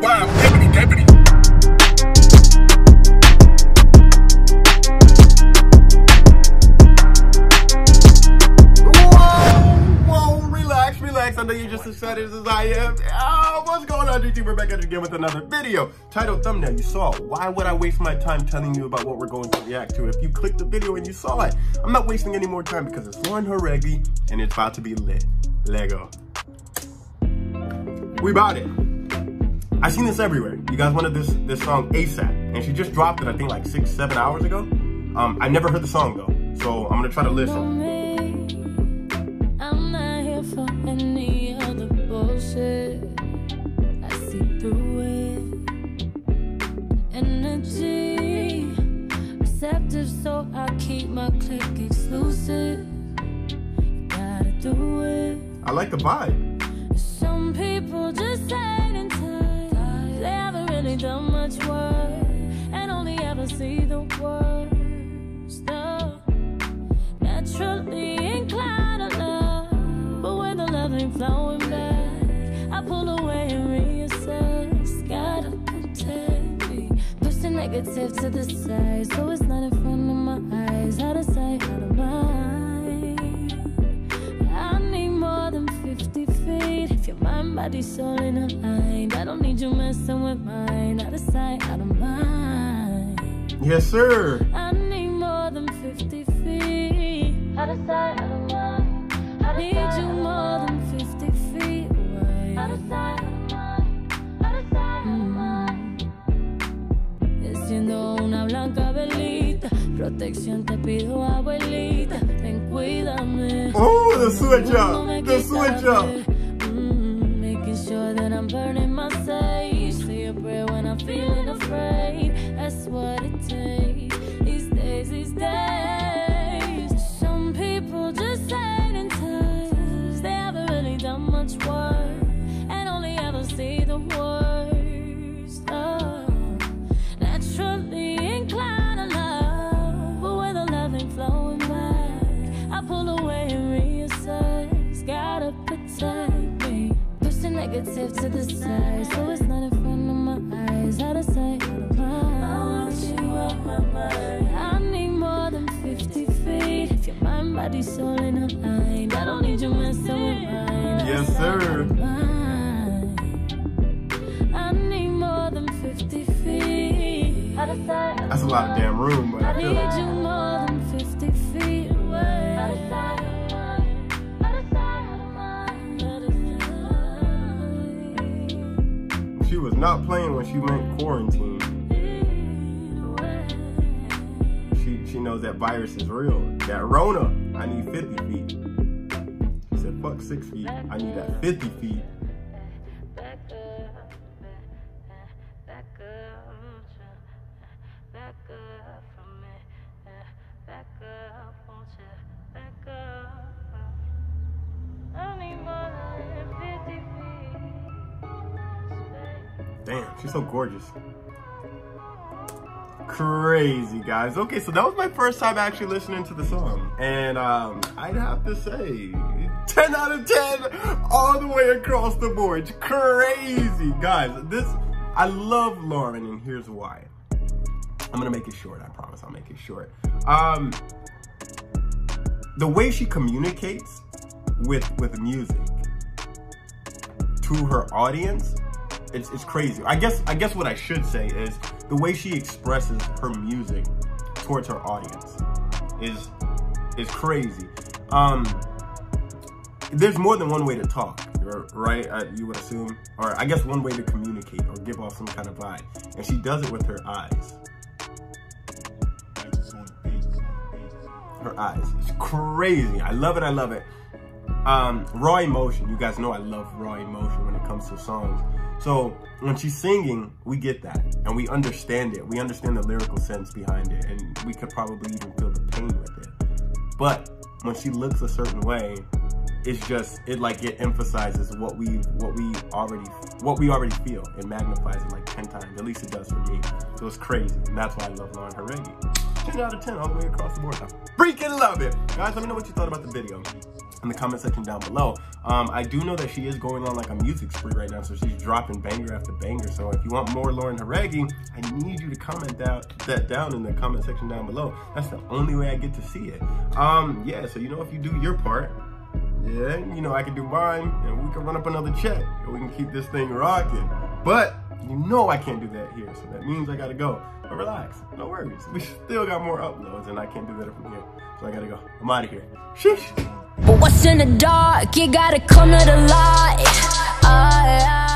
Wow, deputy, deputy. Whoa, relax, relax. I know you're just as excited as I am. Oh, what's going on, YouTube? We're back at it again with another video. Title, thumbnail, you saw it. Why would I waste my time telling you about what we're going to react to if you clicked the video and you saw it? I'm not wasting any more time because it's Lauren Jauregui and it's about to be lit. Lego. We bought it. I seen this everywhere. You guys wanted this song ASAP, and she just dropped it, I think, like 6-7 hours ago. I never heard the song though, so I'm gonna try to listen. I'm not here for any other bullshit. I see through it. Energy receptive, so I keep my click exclusive. You gotta do it. I like the vibe. Some people just say they haven't really done much work and only ever see the worst. No, naturally inclined to love, but when the love ain't flowing back, I pull away and reassess. Gotta protect me, push the negative to the side, so it's not in front of my eyes. Out of sight, out of mind. I need more than 50 feet. If your mind, body, soul in aligned, I don't need you messing with mine. Out of sight, out of mind. Yes, sir. I need more than 50 feet. Out of sight, out of mind. I need you more than 50 feet away. Out of sight, out of mind. Out of sight, out of mind. Desciendo una blanca velita. Protección te pido, abuelita. Ten cuídame. Oh, the switch up. The switch up. That I'm burning my sage. Say a prayer when I'm feeling afraid. That's what it takes these days, these days. Some people just hate in times. They haven't really done much work and only ever see the worst. Oh, naturally inclined to love, but when the love ain't flowing back, I pull away and reassess. Gotta protect me, negative to the side, so it's not in front of my eyes. Out of sight, out of mind. I want you on my mind. I need more than 50 feet. If your mind, body, soul in aligned, I don't need you messing with mine. Yes, sir. I need more than 50 feet. Out of sight. That's a lot of damn room, but I need you more than 50 feet away. Out of sight. She was not playing when she went quarantine. She knows that virus is real. That Rona, I need 50 feet. She said, fuck 6 feet. I need that 50 feet. Damn, she's so gorgeous. Crazy, guys. Okay, so that was my first time actually listening to the song. And I'd have to say, 10 out of 10 all the way across the board. Crazy, guys. I love Lauren, and here's why. I'm gonna make it short, I promise I'll make it short. The way she communicates with music to her audience, it's crazy. I guess what I should say is the way she expresses her music towards her audience is crazy. There's more than one way to talk, right? You would assume, or I guess one way to communicate or give off some kind of vibe, and she does it with her eyes. Her eyes, it's crazy. I love it. I love it. Raw emotion. You guys know I love raw emotion when it comes to songs. So when she's singing, we get that and we understand it. We understand the lyrical sense behind it, and we could probably even feel the pain with it. But when she looks a certain way, it's just it emphasizes what we already feel. It magnifies it like 10 times. At least it does for me. So it's crazy, and that's why I love Lauren Jauregui. 10 out of 10 all the way across the board. I freaking love it, guys. Let me know what you thought about the video. in the comment section down below. I do know that she is going on like a music spree right now, so she's dropping banger after banger. So if you want more Lauren Jauregui, I need you to comment that down in the comment section down below. That's the only way I get to see it. Yeah, so if you do your part, yeah, I can do mine, and we can run up another check, and we can keep this thing rocking. But I can't do that here, so that means I gotta go. But relax, no worries. We still got more uploads, and I can't do that from here, so I gotta go. I'm out of here. Sheesh. But what's in the dark? You gotta come to the light.